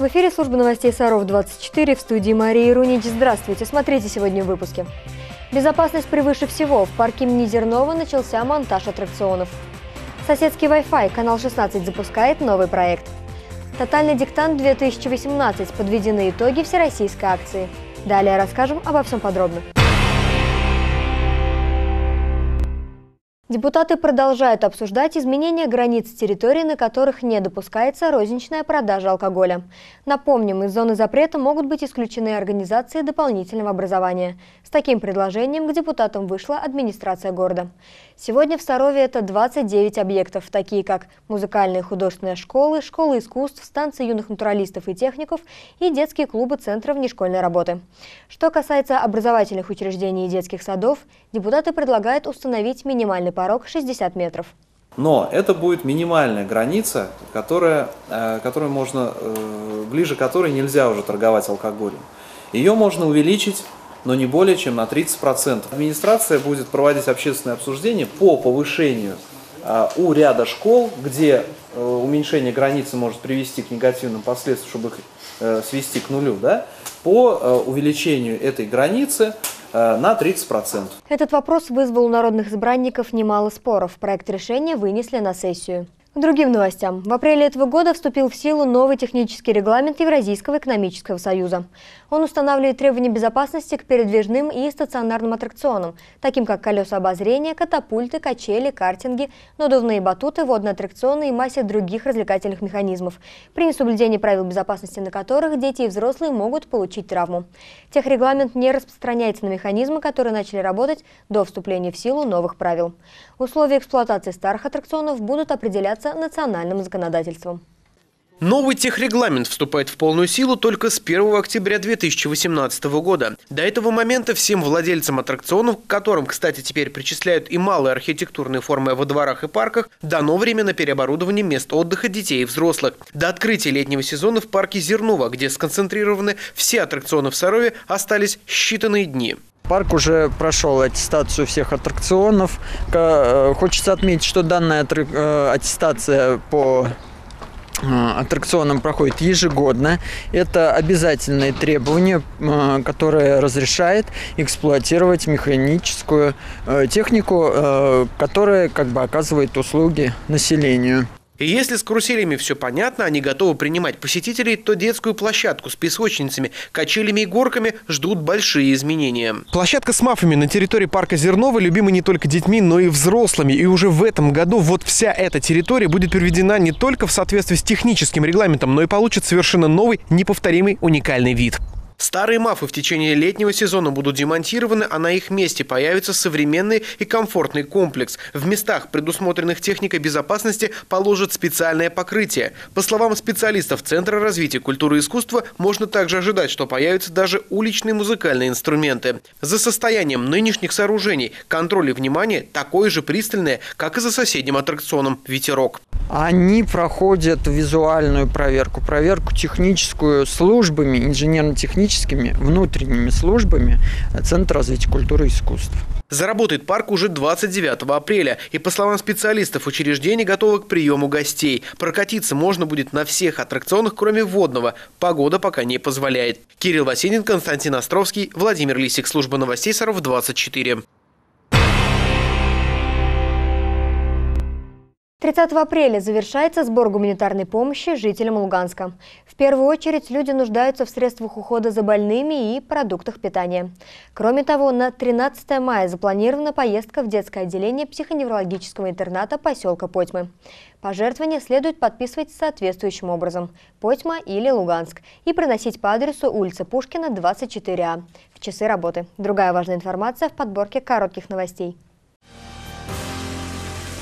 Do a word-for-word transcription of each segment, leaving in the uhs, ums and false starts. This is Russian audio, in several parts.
В эфире служба новостей Саров двадцать четыре, в студии Мария Рунич. Здравствуйте, смотрите сегодня в выпуске. Безопасность превыше всего. В парке имени Зернова начался монтаж аттракционов. Соседский Wi-Fi. Канал шестнадцать запускает новый проект. Тотальный диктант две тысячи восемнадцать. Подведены итоги всероссийской акции. Далее расскажем обо всем подробно. Депутаты продолжают обсуждать изменения границ территорий, на которых не допускается розничная продажа алкоголя. Напомним, из зоны запрета могут быть исключены организации дополнительного образования. С таким предложением к депутатам вышла администрация города. Сегодня в Сарове это двадцать девять объектов, такие как музыкальные и художественные школы, школы искусств, станции юных натуралистов и техников и детские клубы центров внешкольной работы. Что касается образовательных учреждений и детских садов, депутаты предлагают установить минимальный порог шестьдесят метров. Но это будет минимальная граница, которая, которую можно, ближе которой нельзя уже торговать алкоголем. Ее можно увеличить, но не более чем на тридцать процентов. Администрация будет проводить общественное обсуждение по повышению у ряда школ, где уменьшение границы может привести к негативным последствиям, чтобы их свести к нулю, да, по увеличению этой границы на тридцать процентов. Этот вопрос вызвал у народных избранников немало споров. Проект решения вынесли на сессию. К другим новостям. В апреле этого года вступил в силу новый технический регламент Евразийского экономического союза. Он устанавливает требования безопасности к передвижным и стационарным аттракционам, таким как колеса обозрения, катапульты, качели, картинги, надувные батуты, водные аттракционы и массе других развлекательных механизмов, при несоблюдении правил безопасности на которых дети и взрослые могут получить травму. Техрегламент не распространяется на механизмы, которые начали работать до вступления в силу новых правил. Условия эксплуатации старых аттракционов будут определяться национальным законодательством. Новый техрегламент вступает в полную силу только с первого октября две тысячи восемнадцатого года. До этого момента всем владельцам аттракционов, к которым, кстати, теперь причисляют и малые архитектурные формы во дворах и парках, дано время на переоборудование мест отдыха детей и взрослых. До открытия летнего сезона в парке Зернова, где сконцентрированы все аттракционы в Сарове, остались считанные дни. Парк уже прошел аттестацию всех аттракционов. Хочется отметить, что данная аттестация по аттракционам проходит ежегодно. Это обязательное требование, которое разрешает эксплуатировать механическую технику, которая как бы оказывает услуги населению. И если с каруселями все понятно, они готовы принимать посетителей, то детскую площадку с песочницами, качелями и горками ждут большие изменения. Площадка с мафами на территории парка Зернова любима не только детьми, но и взрослыми. И уже в этом году вот вся эта территория будет приведена не только в соответствии с техническим регламентом, но и получит совершенно новый, неповторимый, уникальный вид. Старые мафы в течение летнего сезона будут демонтированы, а на их месте появится современный и комфортный комплекс. В местах, предусмотренных техникой безопасности, положат специальное покрытие. По словам специалистов Центра развития культуры и искусства, можно также ожидать, что появятся даже уличные музыкальные инструменты. За состоянием нынешних сооружений контроль и внимание такое же пристальное, как и за соседним аттракционом «Ветерок». Они проходят визуальную проверку, проверку техническую службами, инженерно-техническими, внутренними службами Центра развития культуры и искусств. Заработает парк уже двадцать девятого апреля. И, по словам специалистов, учреждение готово к приему гостей. Прокатиться можно будет на всех аттракционах, кроме водного. Погода пока не позволяет. Кирилл Васенин, Константин Островский, Владимир Лисик. Служба новостей Саров двадцать четыре. тридцатого апреля завершается сбор гуманитарной помощи жителям Луганска. В первую очередь люди нуждаются в средствах ухода за больными и продуктах питания. Кроме того, на тринадцатое мая запланирована поездка в детское отделение психоневрологического интерната поселка Потьмы. Пожертвования следует подписывать соответствующим образом – Потьма или Луганск – и приносить по адресу улица Пушкина, двадцать четыре А, в часы работы. Другая важная информация в подборке коротких новостей.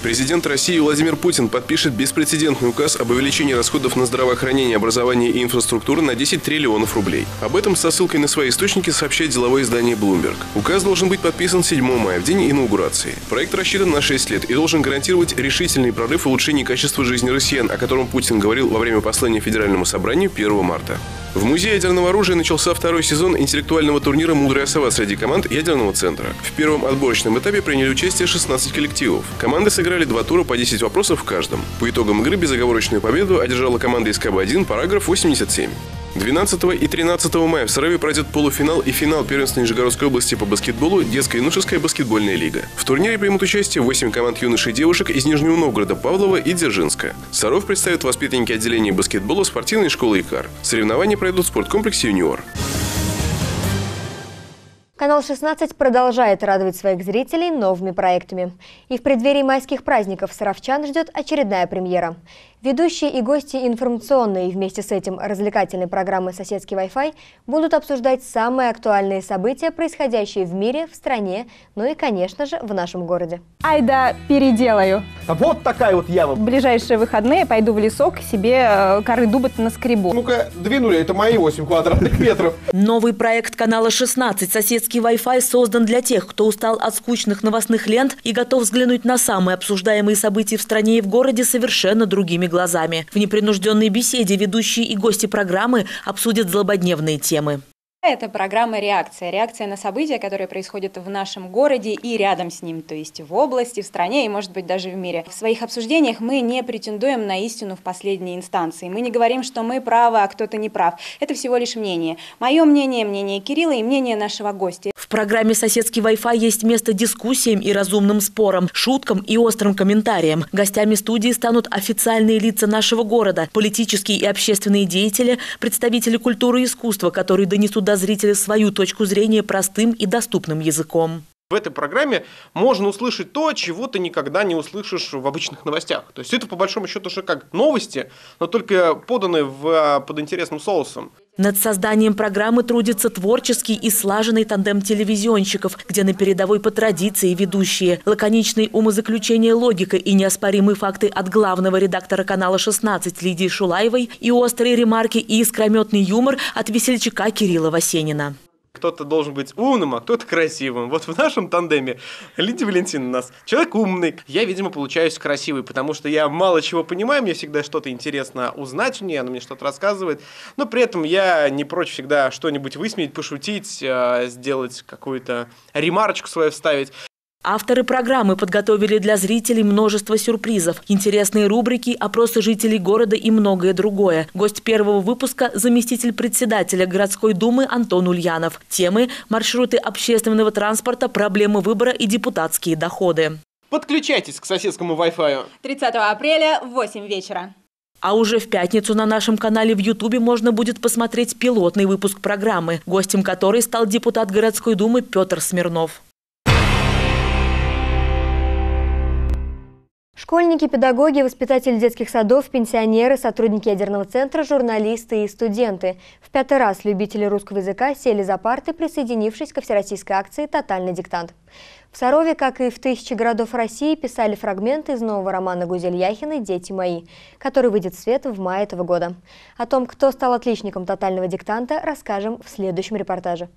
Президент России Владимир Путин подпишет беспрецедентный указ об увеличении расходов на здравоохранение, образование и инфраструктуру на десять триллионов рублей. Об этом со ссылкой на свои источники сообщает деловое издание Bloomberg. Указ должен быть подписан седьмого мая, в день инаугурации. Проект рассчитан на шесть лет и должен гарантировать решительный прорыв в улучшении качества жизни россиян, о котором Путин говорил во время послания Федеральному собранию первого марта. В Музее ядерного оружия начался второй сезон интеллектуального турнира «Мудрая сова» среди команд ядерного центра. В первом отборочном этапе приняли участие шестнадцать коллективов. Команды сыграли два тура по десять вопросов в каждом. По итогам игры безоговорочную победу одержала команда из ка бэ один «Параграф восемьдесят семь». двенадцатого и тринадцатого мая в Сарове пройдет полуфинал и финал первенства Нижегородской области по баскетболу «Детско-юношеская баскетбольная лига». В турнире примут участие восемь команд юношей и девушек из Нижнего Новгорода, Павлова и Дзержинска. Саров представят воспитанники отделения баскетбола спортивной школы «ИКАР». Соревнования пройдут в спорткомплексе «Юниор». Канал шестнадцать продолжает радовать своих зрителей новыми проектами. И в преддверии майских праздников саровчан ждет очередная премьера. Ведущие и гости информационной и вместе с этим развлекательной программы «Соседский Wi-Fi» будут обсуждать самые актуальные события, происходящие в мире, в стране, ну и, конечно же, в нашем городе. Ай да, переделаю. А вот такая вот яма. В ближайшие выходные пойду в лесок, себе коры дуба наскребу. Ну-ка, двинули, это мои восемь квадратных метров. Новый проект канала шестнадцать «Соседский Wi-Fi» создан для тех, кто устал от скучных новостных лент и готов взглянуть на самые обсуждаемые события в стране и в городе совершенно другими глазами. В непринужденной беседе ведущие и гости программы обсудят злободневные темы. Это программа «Реакция». Реакция на события, которые происходят в нашем городе и рядом с ним, то есть в области, в стране и, может быть, даже в мире. В своих обсуждениях мы не претендуем на истину в последней инстанции. Мы не говорим, что мы правы, а кто-то не прав. Это всего лишь мнение. Мое мнение, мнение Кирилла и мнение нашего гостя. В программе «Соседский Wi-Fi» есть место дискуссиям и разумным спорам, шуткам и острым комментариям. Гостями студии станут официальные лица нашего города, политические и общественные деятели, представители культуры и искусства, которые донесут до зрителя свою точку зрения простым и доступным языком. В этой программе можно услышать то, чего ты никогда не услышишь в обычных новостях. То есть это, по большому счету, уже как новости, но только поданы в, под интересным соусом. Над созданием программы трудится творческий и слаженный тандем телевизионщиков, где на передовой по традиции ведущие. Лаконичные умозаключения, логика и неоспоримые факты от главного редактора канала шестнадцать Лидии Шулаевой и острые ремарки и искрометный юмор от весельчака Кирилла Васенина. Кто-то должен быть умным, а кто-то красивым. Вот в нашем тандеме Лидия Валентиновна у нас человек умный. Я, видимо, получаюсь красивый, потому что я мало чего понимаю, мне всегда что-то интересно узнать у нее, она мне что-то рассказывает. Но при этом я не прочь всегда что-нибудь высмеять, пошутить, сделать какую-то ремарочку свою вставить. Авторы программы подготовили для зрителей множество сюрпризов, интересные рубрики, опросы жителей города и многое другое. Гость первого выпуска – заместитель председателя городской думы Антон Ульянов. Темы – маршруты общественного транспорта, проблемы выбора и депутатские доходы. Подключайтесь к соседскому Wi-Fi. тридцатого апреля в восемь вечера. А уже в пятницу на нашем канале в Ютубе можно будет посмотреть пилотный выпуск программы, гостем которой стал депутат городской думы Петр Смирнов. Школьники, педагоги, воспитатели детских садов, пенсионеры, сотрудники ядерного центра, журналисты и студенты. В пятый раз любители русского языка сели за парты, присоединившись ко всероссийской акции «Тотальный диктант». В Сарове, как и в тысячи городов России, писали фрагменты из нового романа Гузель Яхиной «Дети мои», который выйдет в свет в мае этого года. О том, кто стал отличником «Тотального диктанта», расскажем в следующем репортаже.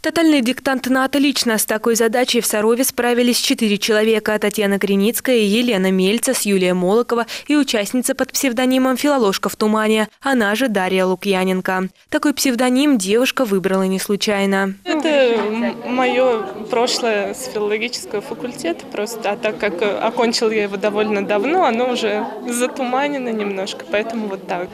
Тотальный диктант на отлично. С такой задачей в Сарове справились четыре человека – Татьяна Креницкая, Елена Мельца, Юлия Молокова и участница под псевдонимом «Филоложка в тумане», она же Дарья Лукьяненко. Такой псевдоним девушка выбрала не случайно. Это мое прошлое с филологического факультета, просто, а так как окончила я его довольно давно, оно уже затуманено немножко, поэтому вот так.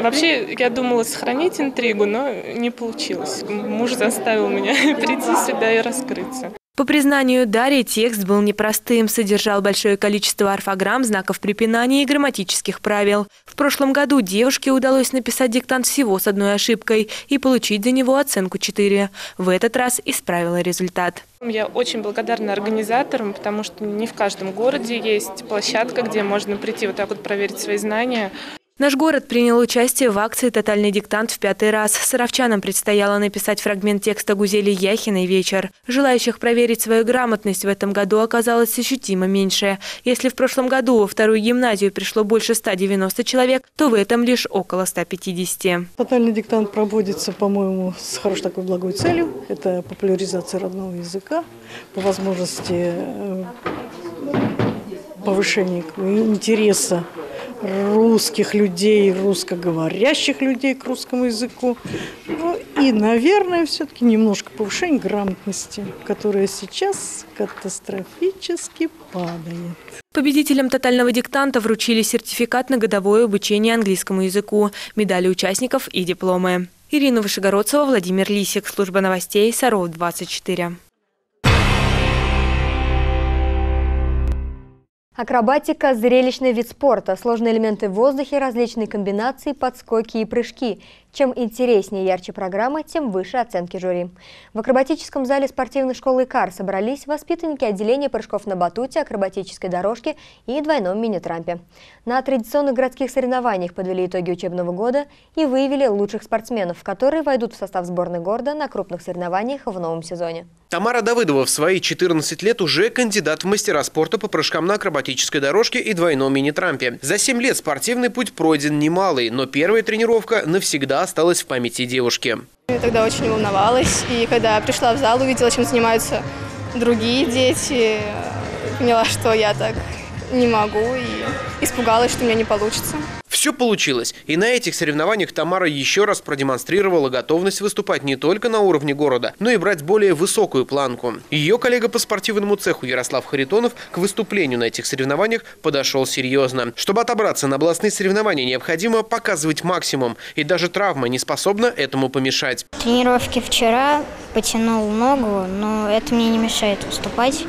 Вообще, я думала сохранить интригу, но не получилось. Муж заставил меня прийти сюда и раскрыться. По признанию Дарьи, текст был непростым, содержал большое количество орфограмм, знаков препинания и грамматических правил. В прошлом году девушке удалось написать диктант всего с одной ошибкой и получить за него оценку четыре. В этот раз исправила результат. Я очень благодарна организаторам, потому что не в каждом городе есть площадка, где можно прийти вот так вот проверить свои знания. Наш город принял участие в акции «Тотальный диктант» в пятый раз. Саровчанам предстояло написать фрагмент текста Гузели Яхиной «Вечер». Желающих проверить свою грамотность в этом году оказалось ощутимо меньше. Если в прошлом году во вторую гимназию пришло больше ста девяноста человек, то в этом лишь около ста пятидесяти. «Тотальный диктант» проводится, по-моему, с хорошей такой благой целью. Это популяризация родного языка, по возможности повышения интереса русских людей, русскоговорящих людей к русскому языку. Ну и, наверное, все-таки немножко повышение грамотности, которая сейчас катастрофически падает. Победителям тотального диктанта вручили сертификат на годовое обучение английскому языку, медали участников и дипломы. Ирина Вышегородцева, Владимир Лисик, служба новостей Саров двадцать четыре. Акробатика – зрелищный вид спорта. Сложные элементы в воздухе, различные комбинации, подскоки и прыжки. Чем интереснее и ярче программа, тем выше оценки жюри. В акробатическом зале спортивной школы ИКАР собрались воспитанники отделения прыжков на батуте, акробатической дорожке и двойном мини-трампе. На традиционных городских соревнованиях подвели итоги учебного года и выявили лучших спортсменов, которые войдут в состав сборной города на крупных соревнованиях в новом сезоне. Тамара Давыдова в свои четырнадцать лет уже кандидат в мастера спорта по прыжкам на акробатической дорожке и двойном мини-трампе. За семь лет спортивный путь пройден немалый, но первая тренировка навсегда осталась в памяти девушки. Я тогда очень волновалась, и когда пришла в зал, увидела, чем занимаются другие дети, поняла, что я так не могу, и испугалась, что у меня не получится. Все получилось. И на этих соревнованиях Тамара еще раз продемонстрировала готовность выступать не только на уровне города, но и брать более высокую планку. Ее коллега по спортивному цеху Ярослав Харитонов к выступлению на этих соревнованиях подошел серьезно. Чтобы отобраться на областные соревнования, необходимо показывать максимум. И даже травма не способна этому помешать. Тренировки вчера, потянул ногу, но это мне не мешает выступать.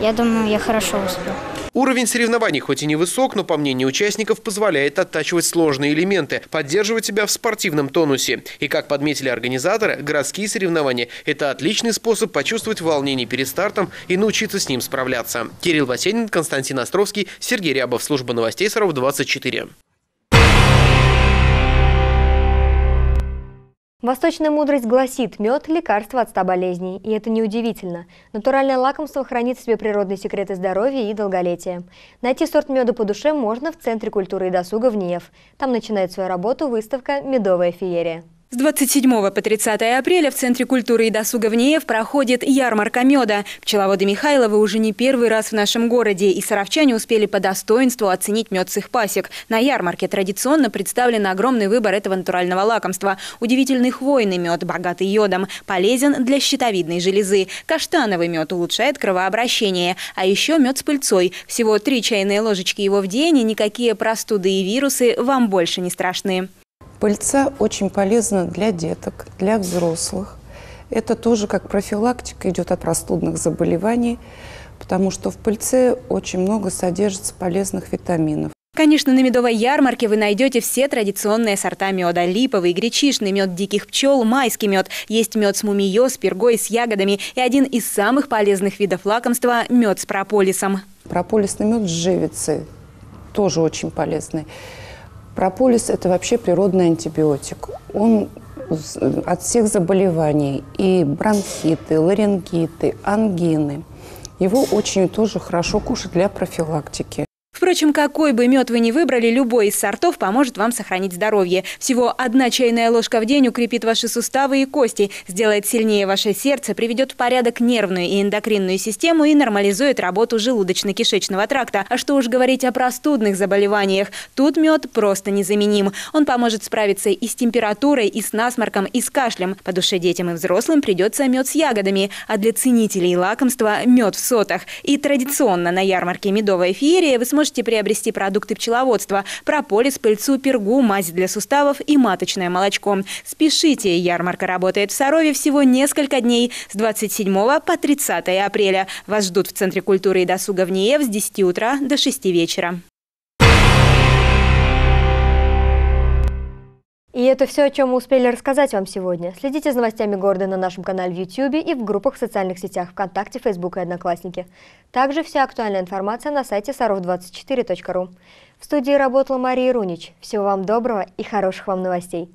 Я думаю, я хорошо выступлю. Уровень соревнований хоть и невысок, но, по мнению участников, позволяет оттачивать сложные элементы, поддерживать себя в спортивном тонусе. И, как подметили организаторы, городские соревнования – это отличный способ почувствовать волнение перед стартом и научиться с ним справляться. Кирилл Васенин, Константин Островский, Сергей Рябов, служба новостей Саров двадцать четыре. Восточная мудрость гласит: мед – лекарство от ста болезней. И это неудивительно. Натуральное лакомство хранит в себе природные секреты здоровья и долголетия. Найти сорт меда по душе можно в Центре культуры и досуга ВНИИЭФ. Там начинает свою работу выставка «Медовая феерия». С двадцать седьмого по тридцатое апреля в Центре культуры и досуга ВНИИЭФ проходит ярмарка меда. Пчеловоды Михайловы уже не первый раз в нашем городе, и саровчане успели по достоинству оценить мед с их пасек. На ярмарке традиционно представлен огромный выбор этого натурального лакомства. Удивительный хвойный мед, богатый йодом, полезен для щитовидной железы. Каштановый мед улучшает кровообращение. А еще мед с пыльцой. Всего три чайные ложечки его в день, и никакие простуды и вирусы вам больше не страшны. Пыльца очень полезна для деток, для взрослых. Это тоже как профилактика идет от простудных заболеваний, потому что в пыльце очень много содержится полезных витаминов. Конечно, на медовой ярмарке вы найдете все традиционные сорта меда. Липовый, гречишный, мед диких пчел, майский мед. Есть мед с мумиё, с пергой, с ягодами. И один из самых полезных видов лакомства – мед с прополисом. Прополисный мед с живицей тоже очень полезный. Прополис – это вообще природный антибиотик. Он от всех заболеваний – и бронхиты, ларингиты, ангины. Его очень тоже хорошо кушать для профилактики. Впрочем, какой бы мед вы ни выбрали, любой из сортов поможет вам сохранить здоровье. Всего одна чайная ложка в день укрепит ваши суставы и кости, сделает сильнее ваше сердце, приведет в порядок нервную и эндокринную систему и нормализует работу желудочно-кишечного тракта. А что уж говорить о простудных заболеваниях. Тут мед просто незаменим. Он поможет справиться и с температурой, и с насморком, и с кашлем. По душе детям и взрослым придется мед с ягодами, а для ценителей лакомства – мед в сотах. И традиционно на ярмарке «Медовая феерия» вы сможете приобрести продукты пчеловодства: прополис, пыльцу, пергу, мазь для суставов и маточное молочко. Спешите, ярмарка работает в Сарове всего несколько дней, с двадцать седьмого по тридцатое апреля. Вас ждут в Центре культуры и досуга ВНИИЭФ с десяти утра до шести вечера. И это все, о чем мы успели рассказать вам сегодня. Следите за новостями города на нашем канале в ютубе и в группах в социальных сетях ВКонтакте, Фейсбук и Одноклассники. Также вся актуальная информация на сайте саров двадцать четыре точка ру. В студии работала Мария Рунич. Всего вам доброго и хороших вам новостей.